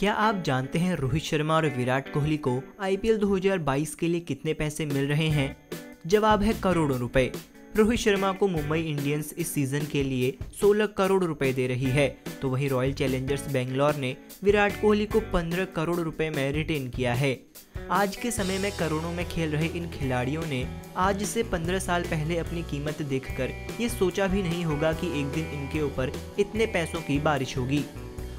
क्या आप जानते हैं रोहित शर्मा और विराट कोहली को आईपीएल 2022 के लिए कितने पैसे मिल रहे हैं? जवाब है करोड़ों रुपए। रोहित शर्मा को मुंबई इंडियंस इस सीजन के लिए 16 करोड़ रुपए दे रही है, तो वहीं रॉयल चैलेंजर्स बैंगलोर ने विराट कोहली को 15 करोड़ रुपए में रिटेन किया है। आज के समय में करोड़ों में खेल रहे इन खिलाड़ियों ने आज से 15 साल पहले अपनी कीमत देखकर ये सोचा भी नहीं होगा कि एक दिन इनके ऊपर इतने पैसों की बारिश होगी।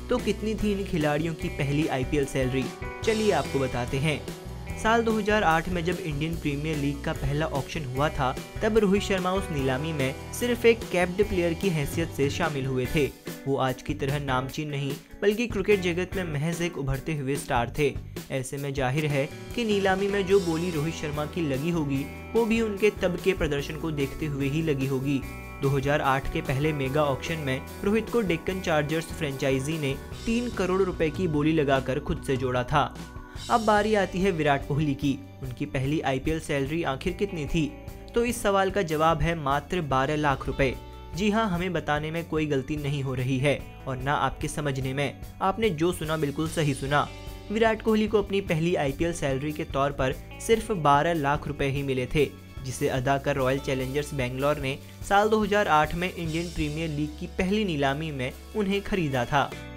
तो कितनी थी इन खिलाड़ियों की पहली आईपीएल सैलरी, चलिए आपको बताते हैं। साल 2008 में जब इंडियन प्रीमियर लीग का पहला ऑक्शन हुआ था, तब रोहित शर्मा उस नीलामी में सिर्फ एक कैप्ड प्लेयर की हैसियत से शामिल हुए थे। वो आज की तरह नामचीन नहीं बल्कि क्रिकेट जगत में महज एक उभरते हुए स्टार थे। ऐसे में जाहिर है कि नीलामी में जो बोली रोहित शर्मा की लगी होगी वो भी उनके तब के प्रदर्शन को देखते हुए ही लगी होगी। 2008 के पहले मेगा ऑक्शन में रोहित को डेक्कन चार्जर्स फ्रेंचाइजी ने 3 करोड़ रुपए की बोली लगाकर खुद से जोड़ा था। अब बारी आती है विराट कोहली की। उनकी पहली आईपीएल सैलरी आखिर कितनी थी? तो इस सवाल का जवाब है मात्र 12 लाख रुपए। जी हाँ, हमें बताने में कोई गलती नहीं हो रही है और ना आपके समझने में। आपने जो सुना बिल्कुल सही सुना। विराट कोहली को अपनी पहली आईपीएल सैलरी के तौर पर सिर्फ 12 लाख रुपए ही मिले थे, जिसे अदा कर रॉयल चैलेंजर्स बैंगलोर ने साल 2008 में इंडियन प्रीमियर लीग की पहली नीलामी में उन्हें खरीदा था।